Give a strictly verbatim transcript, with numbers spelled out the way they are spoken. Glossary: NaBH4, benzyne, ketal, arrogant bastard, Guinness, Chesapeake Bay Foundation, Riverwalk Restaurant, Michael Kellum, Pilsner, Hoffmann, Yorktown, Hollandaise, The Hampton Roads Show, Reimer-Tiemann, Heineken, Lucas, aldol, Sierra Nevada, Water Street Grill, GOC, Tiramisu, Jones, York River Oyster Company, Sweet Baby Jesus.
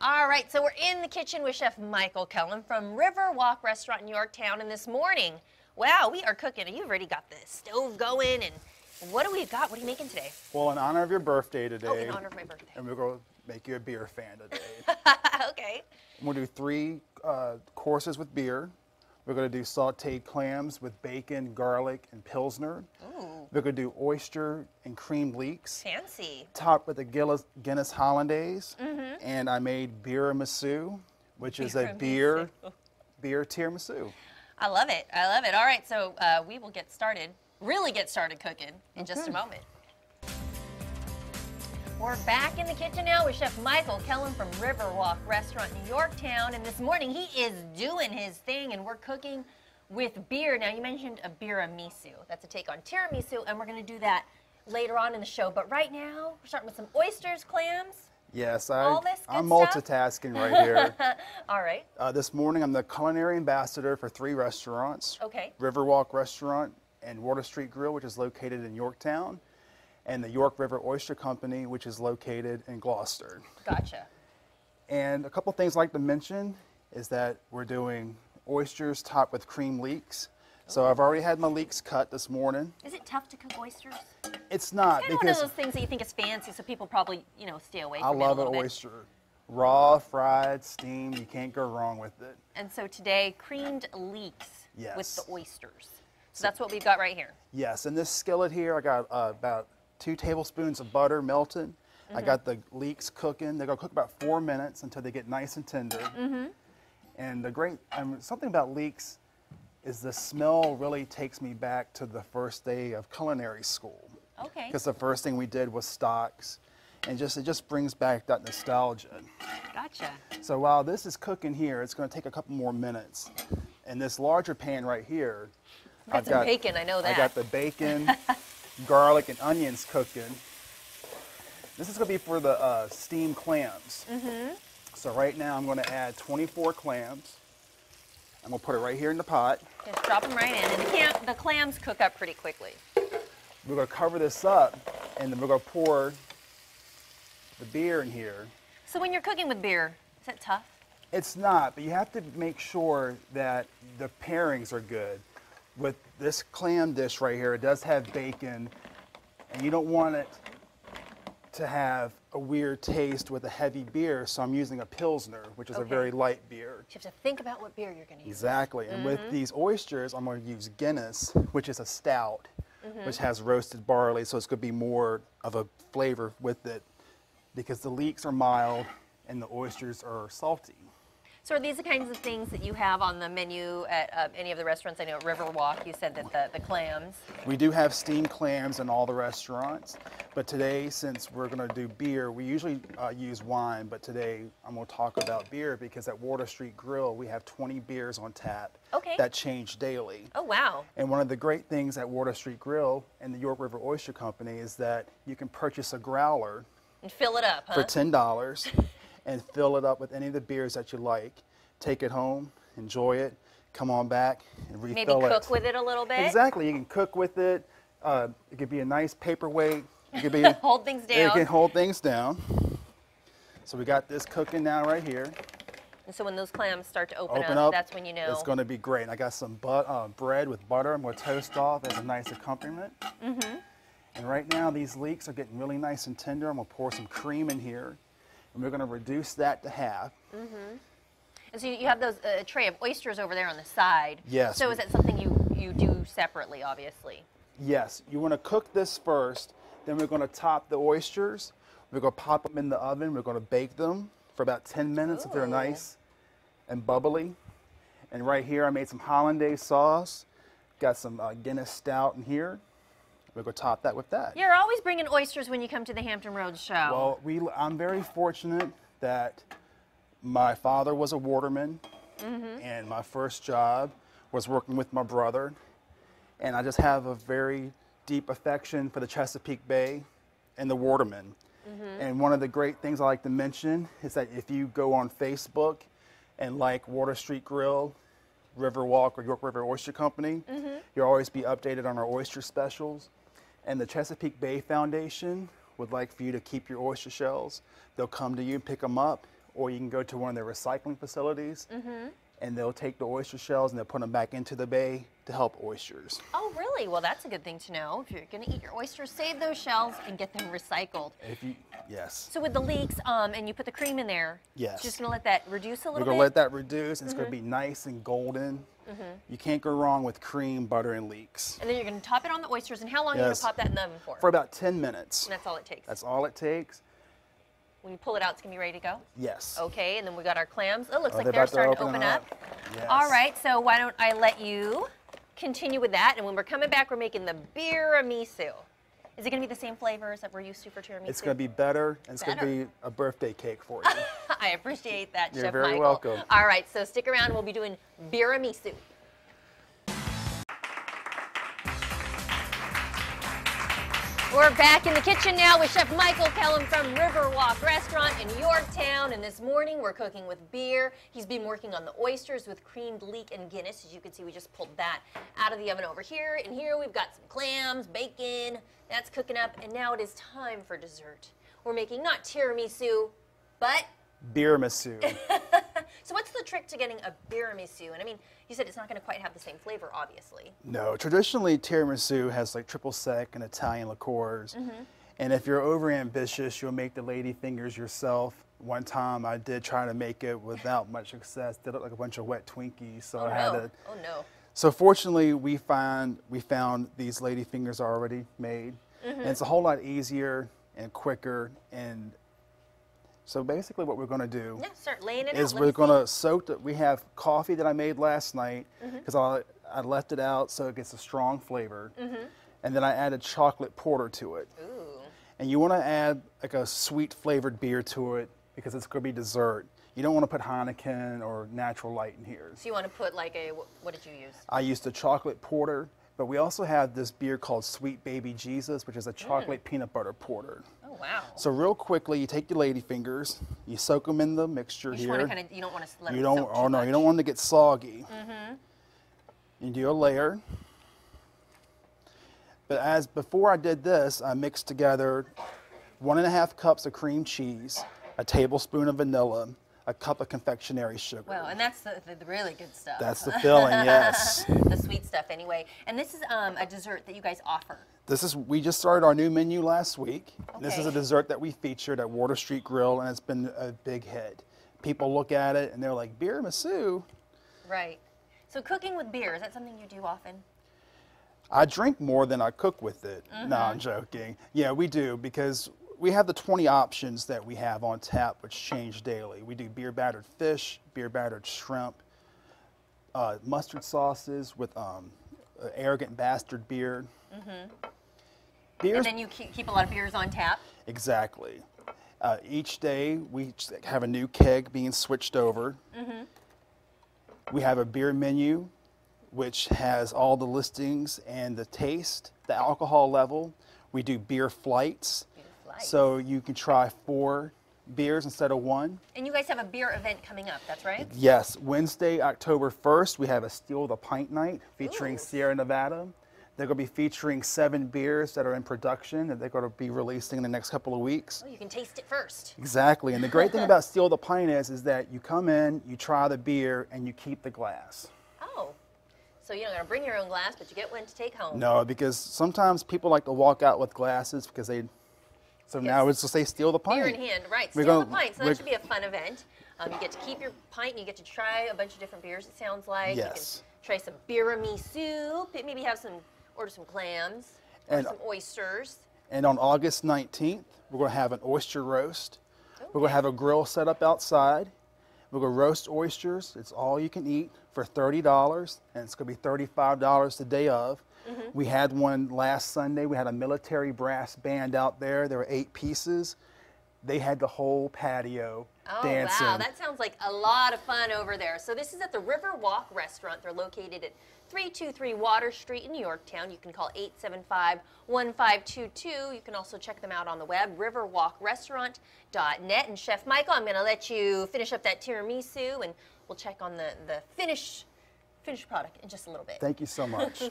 All right, so we're in the kitchen with Chef Michael Kellum from Riverwalk Restaurant in Yorktown, and this morning, wow, we are cooking, and you've already got the stove going, and what do we got? What are you making today? Well, in honor of your birthday today. Oh, in honor of my birthday. And we're going to make you a beer fan today. Okay. We'll do three uh, courses with beer. We're going to do sauteed clams with bacon, garlic, and pilsner. Ooh. We're going to do oyster and cream leeks. Fancy. Topped with a Guinness Hollandaise. Mm-hmm. And I made tiramisu, which is a beer, beer tiramisu. I love it. I love it. All right, so uh, we will get started. Really get started cooking in okay. just a moment. We're back in the kitchen now with Chef Michael Kellum from Riverwalk Restaurant in Yorktown, and this morning he is doing his thing, and we're cooking with beer. Now, you mentioned a biramisu. That's a take on tiramisu, and we're going to do that later on in the show. But right now, we're starting with some oysters, clams. Yes, I, All this good I'm multitasking stuff? right here. All right. Uh, this morning, I'm the culinary ambassador for three restaurants. Okay. Riverwalk Restaurant and Water Street Grill, which is located in Yorktown, and the York River Oyster Company, which is located in Gloucester. Gotcha. And a couple things I'd like to mention is that we're doing oysters topped with cream leeks. Ooh. So I've already had my leeks cut this morning. Is it tough to cook oysters? It's not. It's kind of one of those things that you think is fancy, so people probably, you know, stay away from it a little bit. I love an oyster. Raw, fried, steamed, you can't go wrong with it. And so today, creamed leeks yes. with the oysters. So that's what we've got right here. Yes, in this skillet here, I got uh, about two tablespoons of butter melted. Mm-hmm. I got the leeks cooking. They're gonna cook about four minutes until they get nice and tender. Mm-hmm. And the great, um, something about leeks is the smell really takes me back to the first day of culinary school. Okay. Because the first thing we did was stocks, and just it just brings back that nostalgia. Gotcha. So while this is cooking here, it's gonna take a couple more minutes. And this larger pan right here, I've got some bacon, I know that. I got the bacon, garlic, and onions cooking. This is going to be for the uh, steamed clams. Mm-hmm. So right now I'm going to add twenty-four clams. I'm going to put it right here in the pot. Just drop them right in, and the, cam the clams cook up pretty quickly. We're going to cover this up, and then we're going to pour the beer in here. So when you're cooking with beer, is it tough? It's not, but you have to make sure that the pairings are good. With this clam dish right here, it does have bacon, and you don't want it to have a weird taste with a heavy beer, so I'm using a Pilsner, which is okay. a very light beer. You have to think about what beer you're going to use. Exactly, and mm-hmm. with these oysters, I'm going to use Guinness, which is a stout, mm-hmm. which has roasted barley, so it's going to be more of a flavor with it, because the leeks are mild and the oysters are salty. So are these the kinds of things that you have on the menu at uh, any of the restaurants? I know at Riverwalk you said that the, the clams. We do have steamed clams in all the restaurants, but today, since we're going to do beer, we usually uh, use wine, but today I'm going to talk about beer because at Water Street Grill we have twenty beers on tap okay. that change daily. Oh, wow. And one of the great things at Water Street Grill and the York River Oyster Company is that you can purchase a growler and fill it up, huh? for ten dollars. And fill it up with any of the beers that you like. Take it home, enjoy it, come on back and refill it. Maybe cook it. with it a little bit? Exactly, you can cook with it. Uh, it could be a nice paperweight. It could be, hold things down. It can hold things down. So we got this cooking now right here. And so when those clams start to open, open up, up, that's when you know. It's gonna be great. And I got some but, uh, bread with butter. I'm gonna toast off as a nice accompaniment. Mm-hmm. And right now these leeks are getting really nice and tender. I'm gonna pour some cream in here. And we're going to reduce that to half. Mm-hmm. And so you have those uh, tray of oysters over there on the side. Yes. So is that something you, you do separately, obviously? Yes. You want to cook this first. Then we're going to top the oysters. We're going to pop them in the oven. We're going to bake them for about ten minutes Ooh. if they're nice and bubbly. And right here I made some Hollandaise sauce. Got some uh, Guinness stout in here. We'll go top that with that. You're always bringing oysters when you come to the Hampton Roads show. Well, we, I'm very fortunate that my father was a waterman, mm-hmm. and my first job was working with my brother, and I just have a very deep affection for the Chesapeake Bay and the watermen. Mm-hmm. And one of the great things I like to mention is that if you go on Facebook and like Water Street Grill, Riverwalk, or York River Oyster Company, mm-hmm. you'll always be updated on our oyster specials. And the Chesapeake Bay Foundation would like for you to keep your oyster shells. They'll come to you and pick them up. or you can go to one of their recycling facilities, mm-hmm. and they'll take the oyster shells and they'll put them back into the bay to help oysters. Oh, really? Well, that's a good thing to know. If you're going to eat your oysters, save those shells and get them recycled. If you, yes. So with the leeks, um, and you put the cream in there, yes. It's just going to let that reduce a little bit? We're going to let that reduce. And mm-hmm. It's going to be nice and golden. Mm-hmm. You can't go wrong with cream, butter, and leeks. And then you're going to top it on the oysters. And how long yes. are you going to pop that in the oven for? For about ten minutes. And that's all it takes? That's all it takes. When you pull it out, it's going to be ready to go? Yes. Okay, and then we got our clams. It looks oh, like they're, they're starting to open up. up. Yes. All right, so why don't I let you continue with that. And when we're coming back, we're making the tiramisu. Is it going to be the same flavors that we're used to for tiramisu? It's going to be better, and it's better. going to be a birthday cake for you. I appreciate that, You're Chef Michael. You're very welcome. All right, so stick around. We'll be doing tiramisu. We're back in the kitchen now with Chef Michael Kellum from Riverwalk Restaurant in Yorktown, and this morning we're cooking with beer. He's been working on the oysters with creamed leek and Guinness. As you can see, we just pulled that out of the oven over here, and here we've got some clams, bacon, that's cooking up, and now it is time for dessert. We're making not tiramisu, but... tiramisu. So what's the trick to getting a tiramisu? And I mean, you said it's not going to quite have the same flavor, obviously. No, traditionally tiramisu has like triple sec and Italian liqueurs. Mm-hmm. And if you're overambitious, you'll make the lady fingers yourself. One time I did try to make it without much success. Did it like a bunch of wet Twinkies, so oh, I had no. to. Oh no. So fortunately, we find we found these lady fingers already made, mm-hmm. and it's a whole lot easier and quicker and. So basically what we're going to do yeah, start laying it is out. we're going to soak the, we have coffee that I made last night because mm-hmm. I, I left it out so it gets a strong flavor. Mm-hmm. And then I added chocolate porter to it. Ooh. And you want to add like a sweet flavored beer to it because it's going to be dessert. You don't want to put Heineken or Natural Light in here. So you want to put like a, what did you use? I used a chocolate porter, but we also have this beer called Sweet Baby Jesus, which is a chocolate mm. peanut butter porter. Wow. So real quickly, you take your lady fingers, you soak them in the mixture you just here. Want to kind of, you don't want to let you them don't, soak Oh, too no, much. You don't want to get soggy. Mm-hmm. You do a layer. But as before I did this, I mixed together one and a half cups of cream cheese, a tablespoon of vanilla, a cup of confectionery sugar. Well, and that's the, the really good stuff. That's the filling, yes. The sweet stuff anyway. And this is um, a dessert that you guys offer. This is, we just started our new menu last week. Okay. This is a dessert that we featured at Water Street Grill, and it's been a big hit. People look at it and they're like, tiramisu. Right. So cooking with beer, is that something you do often? I drink more than I cook with it. Mm-hmm. No, I'm joking. Yeah, we do, because we have the twenty options that we have on tap, which change daily. We do beer battered fish, beer battered shrimp, uh, mustard sauces with um, uh, arrogant bastard beer. Mm-hmm. Beers. And then you keep a lot of beers on tap? Exactly. Uh, each day we have a new keg being switched over. Mm-hmm. We have a beer menu, which has all the listings and the taste, the alcohol level. We do beer flights. So you can try four beers instead of one. And you guys have a beer event coming up, that's right? Yes. Wednesday, October first, we have a Steal the Pint Night featuring Ooh. Sierra Nevada. They're going to be featuring seven beers that are in production that they're going to be releasing in the next couple of weeks. Oh, you can taste it first. Exactly. And the great thing about Steal the Pint is, is that you come in, you try the beer, and you keep the glass. Oh. So you're not going to bring your own glass, but you get one to take home. No, because sometimes people like to walk out with glasses because they... So yes. now it's just say steal the pint. Beer in hand, right, steal gonna, the pint. So that should be a fun event. Um, you get to keep your pint and you get to try a bunch of different beers, it sounds like. Yes. You can try some tiramisu, maybe have some, order some clams, and some oysters. And on August nineteenth, we're going to have an oyster roast. Okay. We're going to have a grill set up outside. We're going to roast oysters. It's all you can eat for thirty dollars, and it's going to be thirty-five dollars the day of. Mm-hmm. We had one last Sunday. We had a military brass band out there. There were eight pieces. They had the whole patio oh, dancing. Oh, wow. That sounds like a lot of fun over there. So this is at the Riverwalk Restaurant. They're located at three two three Water Street in Yorktown. You can call eight seven five, one five two two. You can also check them out on the web, riverwalk restaurant dot net. And Chef Michael, I'm going to let you finish up that tiramisu, and we'll check on the, the finished, finished product in just a little bit. Thank you so much.